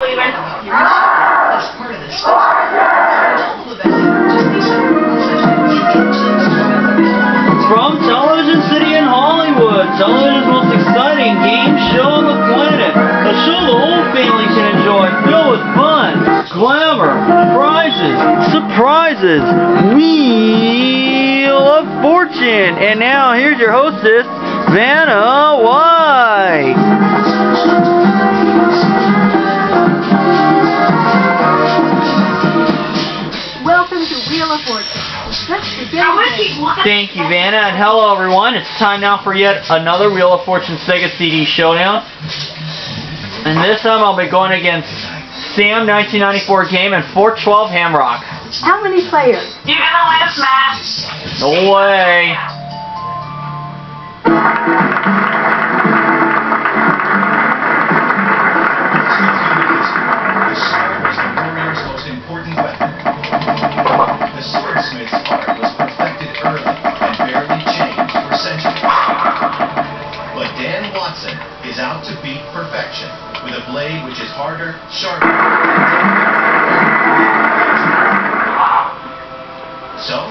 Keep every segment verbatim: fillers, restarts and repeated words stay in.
We went to From Television City in Hollywood, television's most exciting game show on the planet. A show the whole family can enjoy, filled with fun, glamour, prizes, surprises, Wheel of Fortune. And now here's your hostess, Vanna White. Thank you, Vanna, and hello everyone. It's time now for yet another Wheel of Fortune Sega C D showdown. And this time I'll be going against Sam nineteen ninety-four Game and four twelve Hamrock. How many players? You're gonna win this match! No way! Is out to beat perfection with a blade which is harder, sharper, so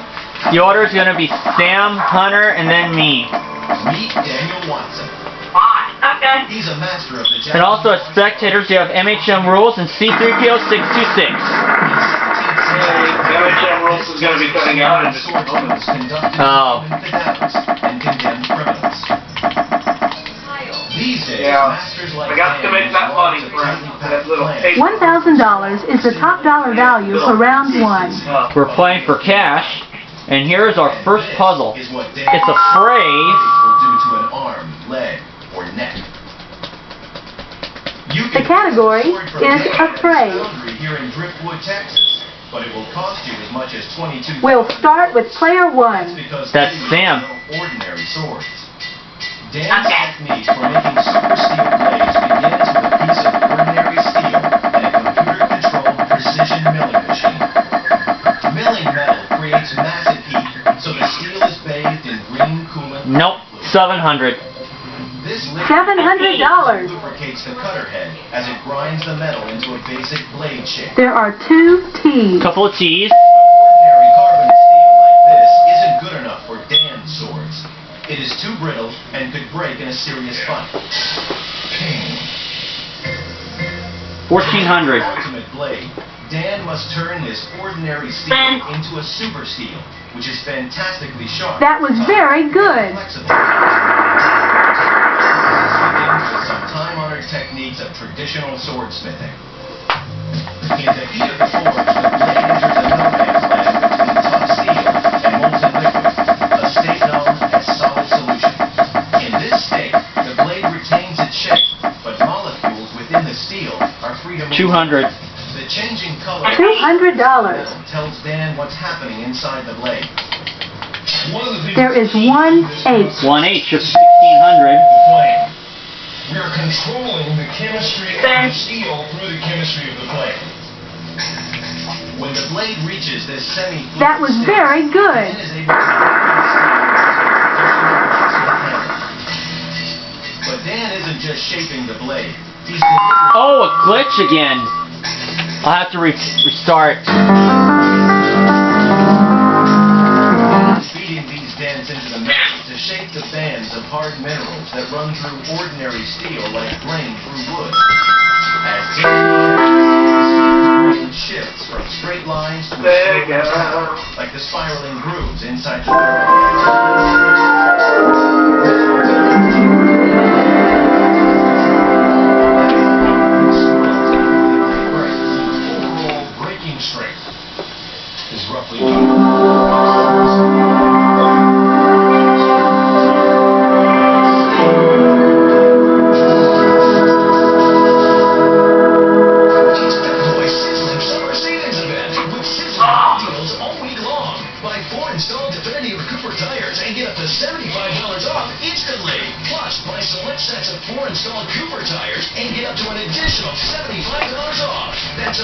the order is going to be Sam, Hunter, and then me. Meet Daniel Watson. Ah, okay. He's a master of the and also as spectators, you have M H M Rules and C three P O six two six. M H M Rules is going to be coming out and just oh. And condemned criminals. Yeah, I got to make that money for that little cake. One thousand dollars is the top dollar value for round one. We're playing for cash, and here is our first puzzle. It's a phrase. The category is a phrase. We'll start with player one. That's Sam. Dan's technique for making super steel blades begins with a piece of ordinary steel and a computer-controlled precision milling machine. Milling metal creates massive heat, so the steel is bathed in green coolant. Nope, seven hundred dollars. This seven hundred dollars lubricates the cutter head as it grinds the metal into a basic blade shape. There are two T's. Couple of T's. Ordinary carbon steel like this isn't good enough for Dan's swords. It is too brittle and could break in a serious fight. fourteen hundred. Ultimate blade. Dan must turn this ordinary steel into a super steel, which is fantastically sharp. That was very good. Some time-honored techniques of traditional swordsmithing. In the heat of the forge, the blade enters a no man's land between tough steel and molten liquid, a state known as solid. two hundred. The changing color two hundred dollars tells Dan what's happening inside the blade. There is one eighth. One eighth of sixteen hundred. We are controlling the chemistry of the steel through the chemistry of the blade. When the blade reaches this semi, that was very good. But Dan isn't just shaping the blade. Oh, a glitch again. I'll have to re restart. Feeding these dents into the metal to shape the bands of hard minerals that run through ordinary steel like grain through wood. As it shifts from straight lines to straight lines, like the spiraling grooves inside the barrel.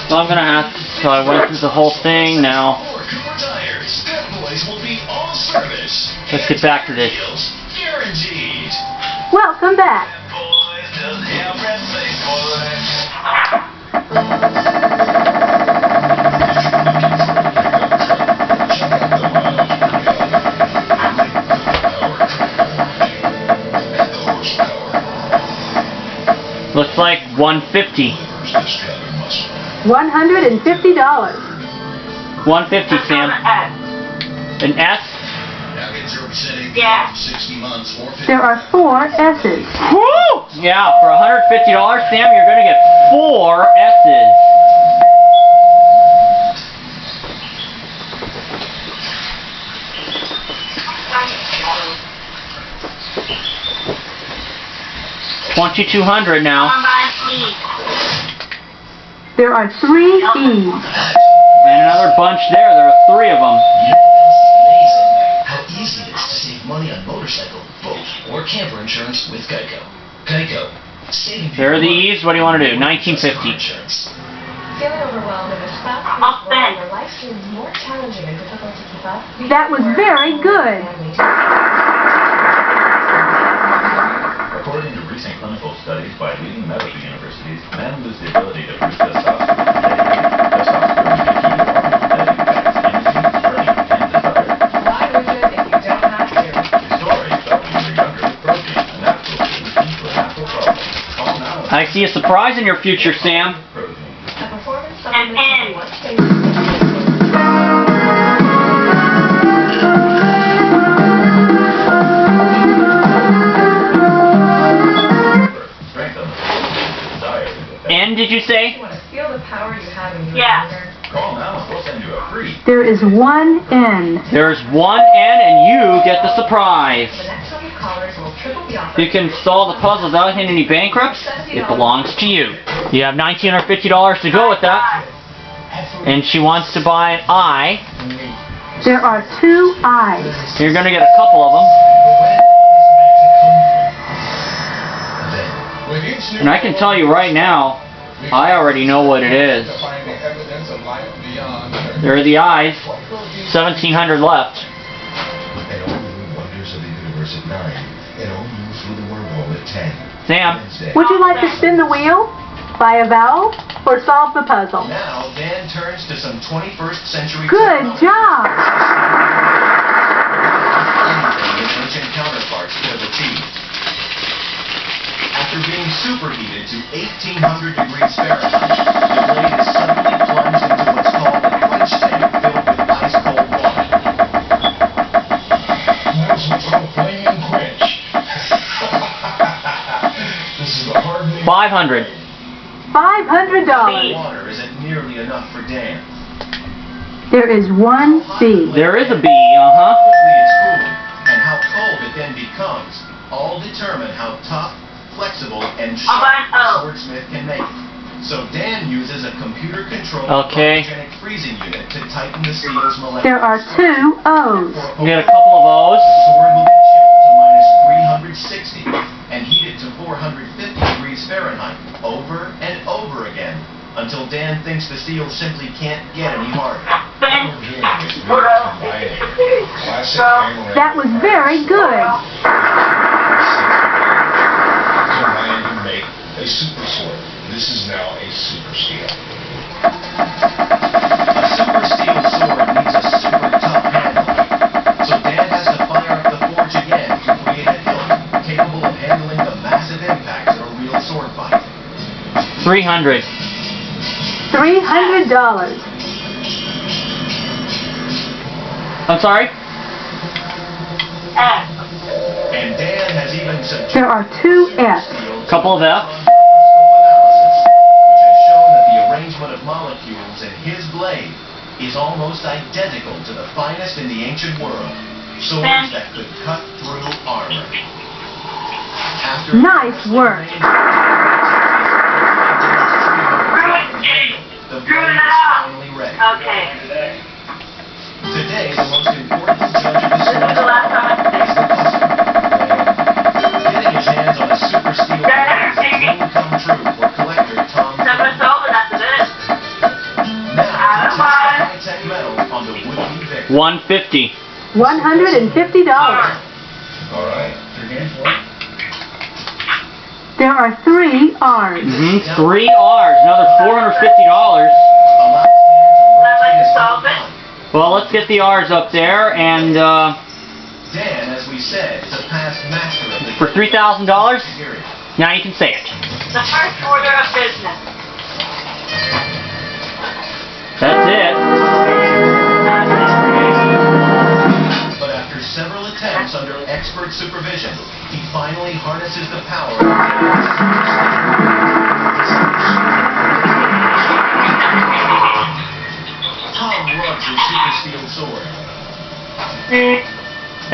So I'm gonna have to, so I went through the whole thing now. Let's get back to this. Welcome back. one fifty. One hundred and fifty dollars. One fifty, Sam. An S. Yeah. There are four S's. Woo! Yeah, for one hundred fifty dollars, Sam, you're gonna get four S's. twenty-two hundred now. There are three E's. And another bunch there. There are three of them. How easy it is to save money on motorcycle, boat, or camper insurance with Geico. Geico. Saving there are the E's. What do you want to do? nineteen fifty. That was very good. According to recent clinical studies by leading medical universities, men lose the ability to produce testosterone, testosterone making hormone-related effects, and brain and desire. Why would you if you don't have to? The story about when you're younger, protein, a natural food, into a natural problem. I see a surprise in your future, Sam. And end. Did you say? Yeah. There is one N. There's one N, and you get the surprise. You can solve the puzzle without hitting any bankrupts. It belongs to you. You have nineteen hundred fifty dollars to go with that. And she wants to buy an I. There are two I's. You're going to get a couple of them. And I can tell you right now, I already know what it is. There are the I's. seventeen hundred left. Sam, would you like to spin the wheel, buy a vowel, or solve the puzzle? Now, Dan turns to some twenty-first century. Good job. Counterparts could have achieved. After being superheated to eighteen hundred degrees Fahrenheit, the blade is suddenly plunged into what's called a quench tank filled with ice-cold water. That's what's called flaming quench. This is the hard thing. five hundred dollars. five hundred dollars. Water isn't nearly enough for Dan. There is one B. There is a B, uh-huh. It's cool, and how cold it then becomes all determine how tough, flexible, and sharp a wordsmith can make. So Dan uses a computer-controlled okay. freezing unit to tighten the steel's molecules. There are two O's. We got a couple of O's. The sword will be chilled to minus three hundred sixty and heated to four hundred fifty degrees Fahrenheit over and over again until Dan thinks the steel simply can't get any harder. That was very good. A super sword. This is now a super steel. A super steel sword needs a super tough handle. So Dan has to fire up the forge again to create a hilt capable of handling the massive impacts of a real sword fight. Three hundred. Three hundred dollars. I'm sorry? F. And Dan has even subjected. There are two F's. Couple of F's. Arrangement of molecules in his blade is almost identical to the finest in the ancient world, swords that could cut through armor. After nice work. The blade is finally ready. Okay. Today, the most important judge of the sword is the customer. Getting his hands on a super steel blade is a dream come true for collector Tom. One fifty. One hundred and fifty dollars. All right. There are three R's. Mm-hmm. Three R's. Another four hundred fifty dollars. Well, let's get the R's up there and. Uh, Dan, as we said, is a past master of the. For three thousand dollars. Now you can say it. The first order of business. That's it. But after several attempts under expert supervision, he finally harnesses the power of Tom loves his super steel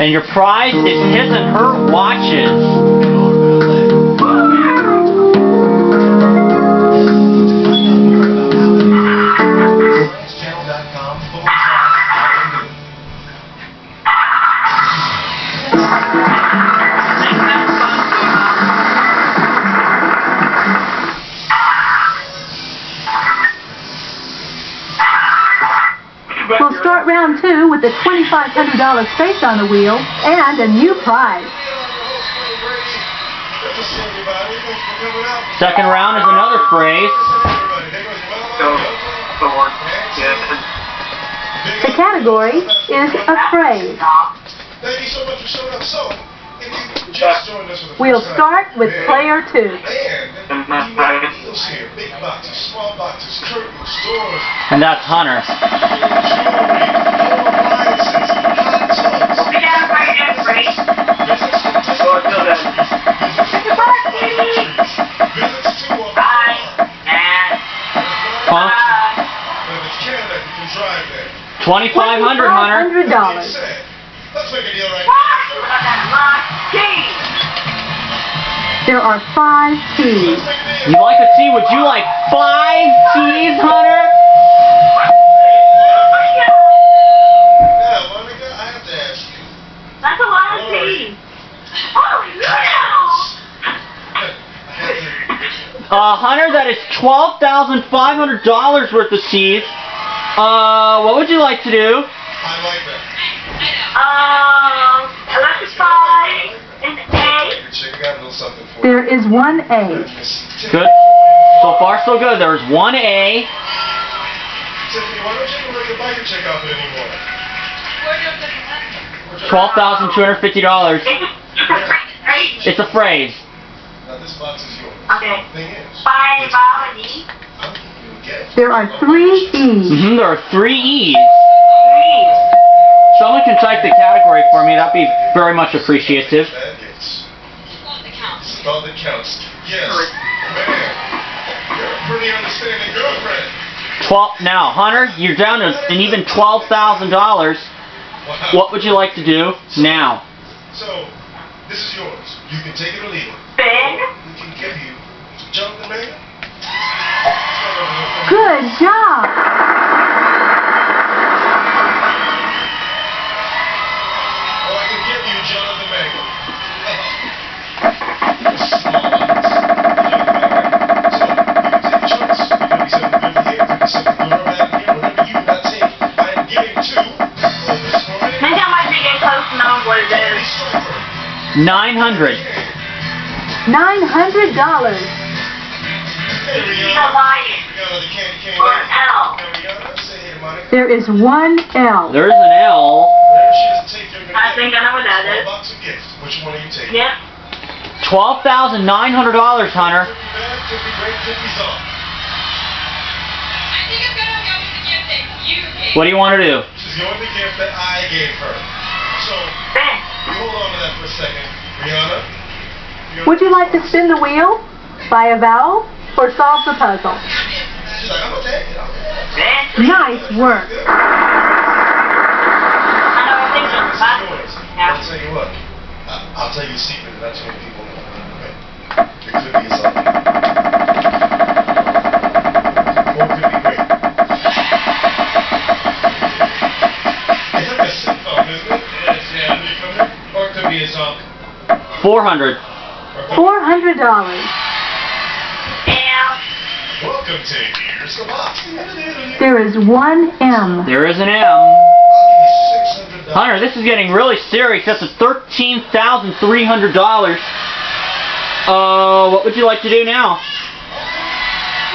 sword. And your prize is his and her watches. Round two with a twenty-five hundred dollar space on the wheel and a new prize. Second round is another phrase. The category is a phrase. We'll start with player two. And that's Hunter. twenty-five hundred, Hunter. twenty-five hundred dollars. There are five T's. You like a T? Would you like five T's, Hunter? That's a lot of T's. Uh, Hunter, that is twelve thousand five hundred dollars worth of T's. Uh, what would you like to do? I like that. Um, electrify an A. There is one A. Good. So far, so good. There is one A. Tiffany, why don't you even let the biker check out anymore? Twelve thousand two hundred fifty dollars. It's a phrase. Now this box is yours. Okay. The thing is, by biology. There are three E's. Mm-hmm, there are three E's. Someone can type the category for me. That'd be very much appreciative. It's all that counts. It's all that counts. Yes. Man, you're a pretty understanding girlfriend. Twelve. Now, Hunter, you're down to an even twelve thousand dollars. What would you like to do now? So, this is yours. You can take it or leave it. Ben. We can give you Jonathan Mayer. Good job! Well, I can give you Jonathan Mayer. So, you take a choice. You can be something good here, you can be something good around here, whatever you want to take. I am giving two. Maybe I might be getting close to knowing what it is. Nine hundred. Nine hundred dollars. There is one L. There is an L. I think I know what that is. Which one are you taking? Yep. Twelve thousand nine hundred dollars, Hunter. What do you want to do? She's going to gift that I gave her. So you hold on to that for a second, Rihanna. Would you like to spin the wheel by a vowel? Or solve the puzzle. Nice work. I'll tell you what. I'll tell you a secret that not too many people know. It could be something. Or it could be great. It's like a sitcom, isn't it? Yeah, yeah. Or it could be a zombie. Four hundred. Four hundred dollars. Welcome to Here's the Box. There is one M. There is an M. Hunter, this is getting really serious. That's thirteen thousand three hundred dollars. Uh, what would you like to do now?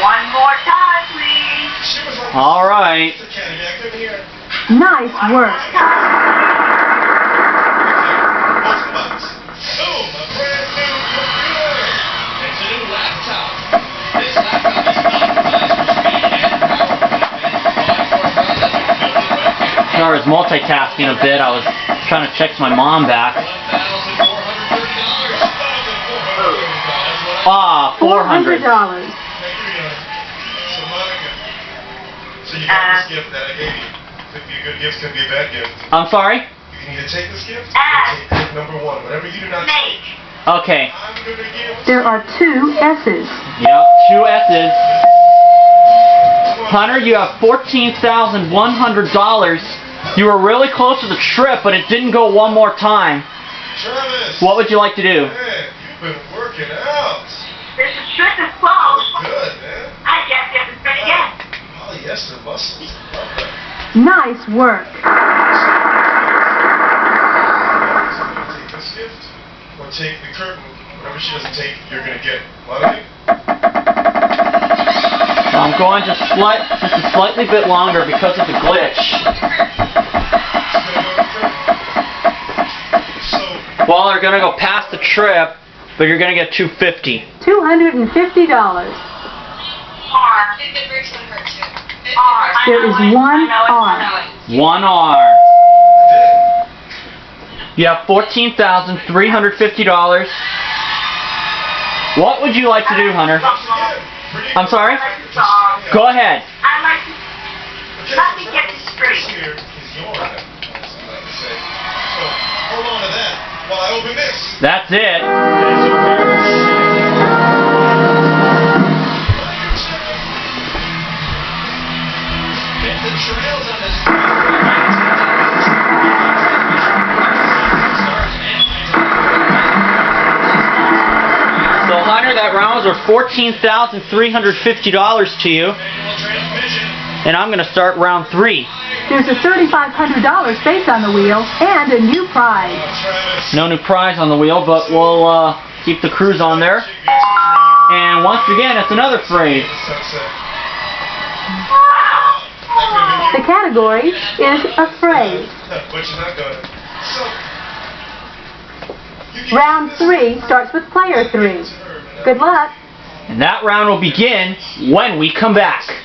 One more time, please. All right. Nice work. I was multitasking a bit. I was trying to text my mom back. Ah, four hundred dollars. So you can skip that I gave you. Could be a good gift, could be a bad gift. I'm sorry? You can either take this gift or take gift number one. Whatever you do not take. Okay. There are two S's. Yep, two S's. Hunter, you have fourteen thousand one hundred dollars. You were really close to the trip, but it didn't go one more time. Travis, what would you like to do? Man, you've been working out. This trip is close. Good, man. I guess you haven't been again. Polyester muscles. Nice work. Take this gift or take the curtain. Whatever she doesn't take, you're going to get. I'm going just, slight, just a slightly bit longer because of the glitch. Well, they're going to go past the trip, but you're going to get two hundred fifty dollars. two hundred fifty dollars. R. There is one R. One R. You have fourteen thousand three hundred fifty dollars. What would you like to do, Hunter? I'm sorry? Go ahead. I'd like to... Let me get this straight. Hold on to that while I open this. That's it. Get the trails on this. So, Hunter, that rounds are fourteen thousand three hundred fifty dollars to you. And I'm going to start round three. There's a thirty-five hundred dollars space on the wheel and a new prize. No new prize on the wheel, but we'll uh, keep the cruise on there. And once again, it's another phrase. The category is a phrase. Round three starts with player three. Good luck. And that round will begin when we come back.